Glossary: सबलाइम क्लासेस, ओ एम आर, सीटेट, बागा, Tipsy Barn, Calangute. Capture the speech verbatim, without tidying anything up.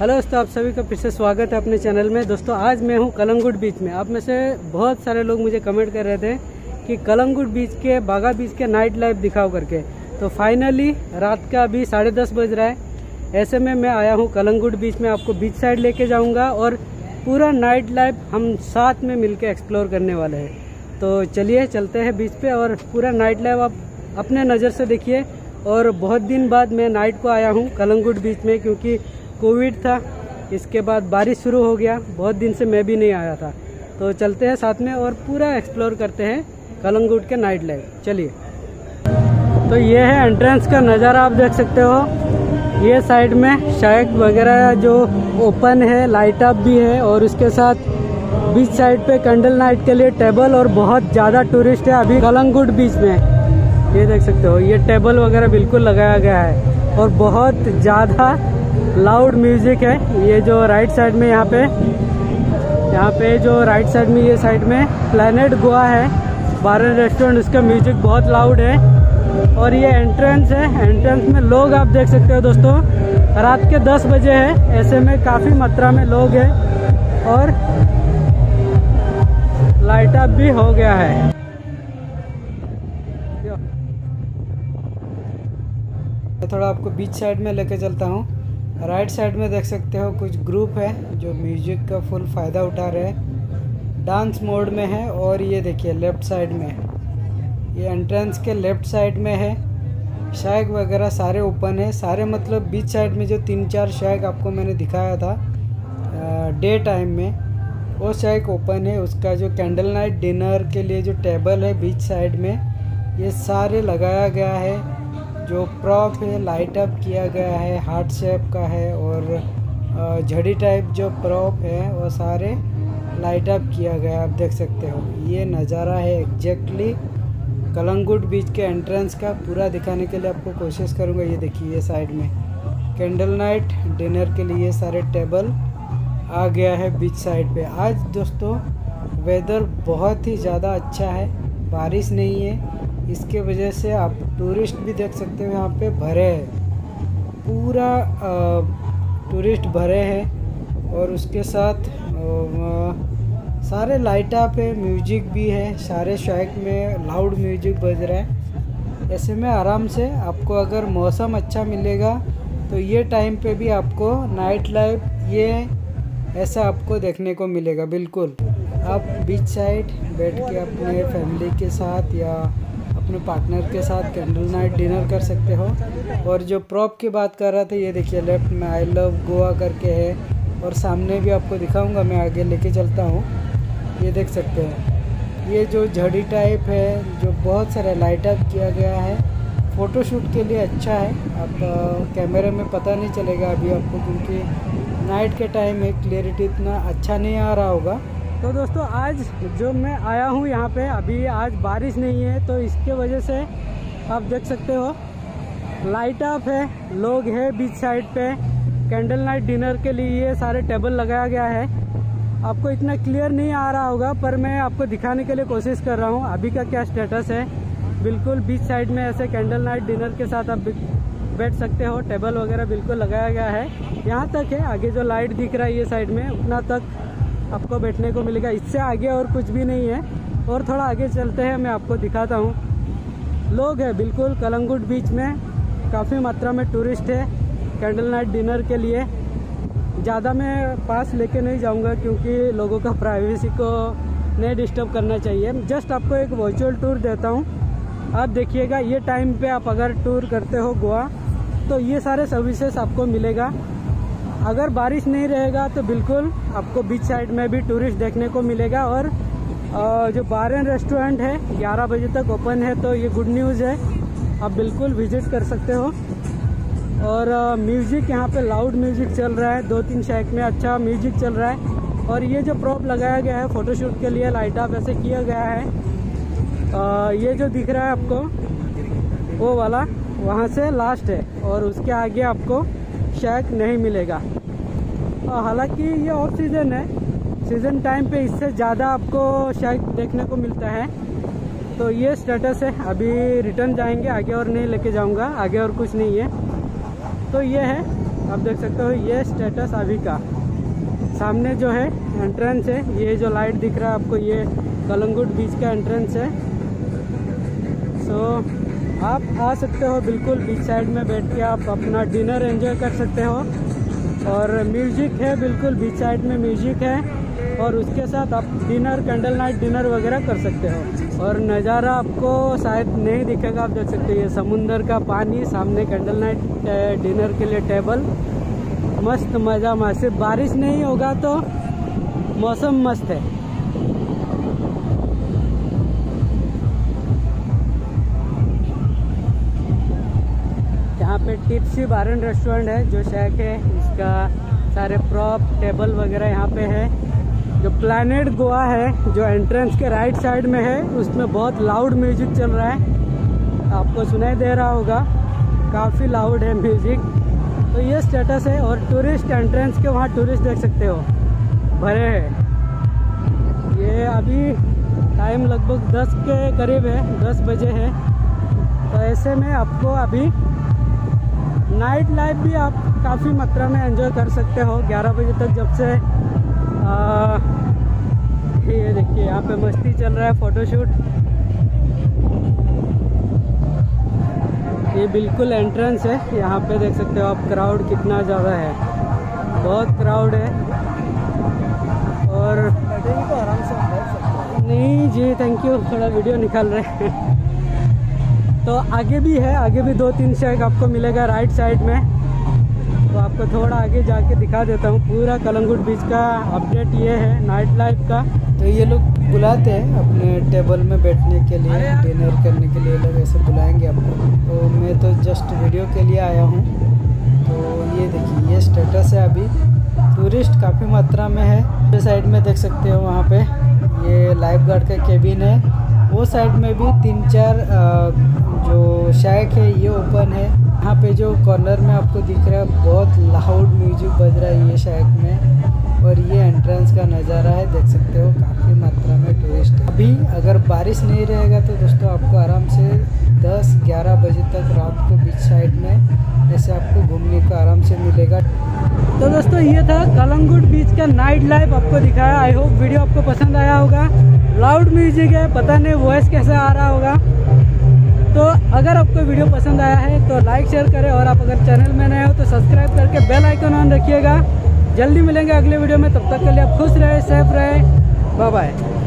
Hello दोस्तों, आप सभी का फिर से स्वागत है अपने चैनल में। दोस्तों आज मैं हूं कलंगुट बीच में। आप में से बहुत सारे लोग मुझे कमेंट कर रहे थे कि कलंगुट बीच के बागा बीच के नाइट लाइफ दिखाओ करके, तो फाइनली रात का अभी साढ़े दस बज रहा है। ऐसे में मैं आया हूं कलंगुट बीच में, आपको बीच साइड लेके जाऊँगा और पूरा नाइट लाइफ हम साथ में मिल के एक्सप्लोर करने वाले हैं। तो चलिए चलते हैं बीच पर और पूरा नाइट लाइफ आप अपने नज़र से देखिए। और बहुत दिन बाद मैं नाइट को आया हूँ कलंगुट बीच में, क्योंकि कोविड था, इसके बाद बारिश शुरू हो गया, बहुत दिन से मैं भी नहीं आया था। तो चलते हैं साथ में और पूरा एक्सप्लोर करते हैं कलंगुट के नाइट लाइफ। चलिए, तो ये है एंट्रेंस का नज़ारा, आप देख सकते हो। ये साइड में शाइट वगैरह जो ओपन है, लाइट अप भी है, और उसके साथ बीच साइड पे कैंडल नाइट के लिए टेबल, और बहुत ज़्यादा टूरिस्ट है अभी कलंगुट बीच में। ये देख सकते हो, ये टेबल वगैरह बिल्कुल लगाया गया है और बहुत ज़्यादा लाउड म्यूजिक है। ये जो राइट साइड में यहाँ पे यहाँ पे जो राइट साइड में ये साइड में प्लैनेट गोवा है बार एंड रेस्टोरेंट, उसका म्यूजिक बहुत लाउड है। और ये एंट्रेंस है, एंट्रेंस में लोग आप देख सकते हो दोस्तों, रात के दस बजे है, ऐसे में काफ़ी मात्रा में लोग हैं और लाइट अप भी हो गया है। थोड़ा आपको बीच साइड में लेके चलता हूँ। राइट साइड में देख सकते हो कुछ ग्रुप है जो म्यूजिक का फुल फ़ायदा उठा रहे हैं, डांस मोड में है। और ये देखिए लेफ़्ट साइड में, ये एंट्रेंस के लेफ़्ट साइड में है, शैक वगैरह सारे ओपन है, सारे मतलब बीच साइड में जो तीन चार शैक आपको मैंने दिखाया था डे टाइम में, वो शैक ओपन है। उसका जो कैंडल नाइट डिनर के लिए जो टेबल है बीच साइड में, ये सारे लगाया गया है। जो प्रॉप है लाइट अप किया गया है, हार्ट शेप का है, और झड़ी टाइप जो प्रॉप है वो सारे लाइट अप किया गया है, आप देख सकते हो। ये नज़ारा है एग्जैक्टली कलंगुट बीच के एंट्रेंस का, पूरा दिखाने के लिए आपको कोशिश करूँगा। ये देखिए ये साइड में कैंडल नाइट डिनर के लिए सारे टेबल आ गया है बीच साइड पे। आज दोस्तों वेदर बहुत ही ज़्यादा अच्छा है, बारिश नहीं है, इसके वजह से आप टूरिस्ट भी देख सकते हो यहाँ पे भरे हैं, पूरा टूरिस्ट भरे हैं। और उसके साथ सारे लाइट अप है, म्यूजिक भी है, सारे शैक में लाउड म्यूजिक बज रहा है। ऐसे में आराम से आपको अगर मौसम अच्छा मिलेगा तो ये टाइम पे भी आपको नाइट लाइफ ये ऐसा आपको देखने को मिलेगा। बिल्कुल आप बीच साइड बैठ के अपने फैमिली के साथ या अपने पार्टनर के साथ कैंडल नाइट डिनर कर सकते हो। और जो प्रॉप की बात कर रहा था, ये देखिए लेफ्ट में आई लव गोवा करके है, और सामने भी आपको दिखाऊंगा, मैं आगे लेके चलता हूँ। ये देख सकते हैं, ये जो झड़ी टाइप है जो बहुत सारा लाइट अप किया गया है, फ़ोटोशूट के लिए अच्छा है। आप कैमरे में पता नहीं चलेगा अभी आपको, क्योंकि नाइट के टाइम में क्लियरिटी इतना अच्छा नहीं आ रहा होगा। तो दोस्तों आज जो मैं आया हूँ यहाँ पे, अभी आज बारिश नहीं है, तो इसके वजह से आप देख सकते हो लाइट अप है, लोग हैं बीच साइड पे, कैंडल नाइट डिनर के लिए सारे टेबल लगाया गया है। आपको इतना क्लियर नहीं आ रहा होगा, पर मैं आपको दिखाने के लिए कोशिश कर रहा हूँ अभी का क्या स्टेटस है। बिल्कुल बीच साइड में ऐसे कैंडल नाइट डिनर के साथ आप बैठ सकते हो, टेबल वगैरह बिल्कुल लगाया गया है। यहाँ तक है, आगे जो लाइट दिख रहा है ये साइड में, उतना तक आपको बैठने को मिलेगा, इससे आगे और कुछ भी नहीं है। और थोड़ा आगे चलते हैं, मैं आपको दिखाता हूँ। लोग हैं बिल्कुल कलंगुट बीच में, काफ़ी मात्रा में टूरिस्ट है कैंडल नाइट डिनर के लिए। ज़्यादा मैं पास लेके नहीं जाऊँगा क्योंकि लोगों का प्राइवेसी को नहीं डिस्टर्ब करना चाहिए। जस्ट आपको एक वर्चुअल टूर देता हूँ, आप देखिएगा। ये टाइम पर आप अगर टूर करते हो गोवा तो ये सारे सर्विसेस आपको मिलेगा। अगर बारिश नहीं रहेगा तो बिल्कुल आपको बीच साइड में भी टूरिस्ट देखने को मिलेगा। और जो बार एंड रेस्टोरेंट है ग्यारह बजे तक ओपन है, तो ये गुड न्यूज़ है, आप बिल्कुल विजिट कर सकते हो। और म्यूज़िक यहाँ पे लाउड म्यूज़िक चल रहा है, दो तीन शैक में अच्छा म्यूज़िक चल रहा है। और ये जो प्रॉप लगाया गया है फ़ोटोशूट के लिए, लाइट अप ऐसे किया गया है। आ, ये जो दिख रहा है आपको वो वाला वहाँ से लास्ट है, और उसके आगे आपको शैक नहीं मिलेगा। हालांकि ये ऑफ सीज़न है, सीज़न टाइम पे इससे ज़्यादा आपको शैक देखने को मिलता है। तो ये स्टेटस है, अभी रिटर्न जाएंगे, आगे और नहीं लेके जाऊंगा, आगे और कुछ नहीं है। तो ये है आप देख सकते हो ये स्टेटस अभी का। सामने जो है एंट्रेंस है, ये जो लाइट दिख रहा है आपको ये कलंगुट बीच का एंट्रेंस है। सो आप आ सकते हो बिल्कुल बीच साइड में बैठ के आप अपना डिनर एंजॉय कर सकते हो। और म्यूजिक है बिल्कुल बीच साइड में म्यूजिक है, और उसके साथ आप डिनर कैंडल नाइट डिनर वगैरह कर सकते हो। और नज़ारा आपको शायद नहीं दिखेगा, आप देख सकते हो ये समुंदर का पानी, सामने कैंडल नाइट डिनर के लिए टेबल, मस्त मज़ा मस्त। सिर्फ बारिश नहीं होगा तो मौसम मस्त है। यहाँ पे टिप्सी बारन रेस्टोरेंट है जो शेक है, इसका सारे प्रॉप टेबल वगैरह यहाँ पे है। जो प्लैनेट गोवा है जो एंट्रेंस के राइट साइड में है, उसमें बहुत लाउड म्यूजिक चल रहा है, आपको सुनाई दे रहा होगा, काफ़ी लाउड है म्यूजिक। तो ये स्टेटस है। और टूरिस्ट एंट्रेंस के वहाँ टूरिस्ट देख सकते हो भरे है। ये अभी टाइम लगभग दस के करीब है, दस बजे है। तो ऐसे में आपको अभी नाइट लाइफ भी आप काफ़ी मात्रा में एंजॉय कर सकते हो। ग्यारह बजे तक जब से आ, ये देखिए यहाँ पे मस्ती चल रहा है, फोटोशूट। ये बिल्कुल एंट्रेंस है, यहाँ पे देख सकते हो आप क्राउड कितना ज़्यादा है, बहुत क्राउड है। और नहीं जी थैंक यू, थोड़ा वीडियो निकाल रहे हैं। तो आगे भी है, आगे भी दो तीन शेक आपको मिलेगा राइट साइड में। तो आपको थोड़ा आगे जाके दिखा देता हूँ पूरा कलंगुट बीच का अपडेट। ये है नाइट लाइफ का। तो ये लोग बुलाते हैं अपने टेबल में बैठने के लिए, डिनर करने के लिए लोग ऐसे बुलाएंगे आपको। तो मैं तो जस्ट वीडियो के लिए आया हूँ। तो ये देखिए ये स्टेटस है। अभी टूरिस्ट काफ़ी मात्रा में है। साइड में देख सकते हो वहाँ पर ये लाइफ गार्ड का केबिन है। वो साइड में भी तीन चार जो शैक है ये ओपन है। यहाँ पे जो कॉर्नर में आपको दिख रहा है बहुत लाउड म्यूजिक बज रहा है ये शैक में। और ये एंट्रेंस का नज़ारा है, देख सकते हो काफ़ी मात्रा में टूरिस्ट है। अभी अगर बारिश नहीं रहेगा तो दोस्तों आपको आराम से दस ग्यारह बजे तक रात को बीच साइड में ऐसे आपको घूमने को आराम से मिलेगा। तो दोस्तों ये था कलंगुट बीच का नाइट लाइफ आपको दिखाया। आई होप वीडियो आपको पसंद आया होगा। लाउड म्यूजिक है, पता नहीं वॉइस कैसा आ रहा होगा। तो अगर आपको वीडियो पसंद आया है तो लाइक शेयर करें, और आप अगर चैनल में नए हो तो सब्सक्राइब करके बेल आइकन ऑन रखिएगा। जल्दी मिलेंगे अगले वीडियो में, तब तक के लिए आप खुश रहें, सेफ रहें, बाय बाय।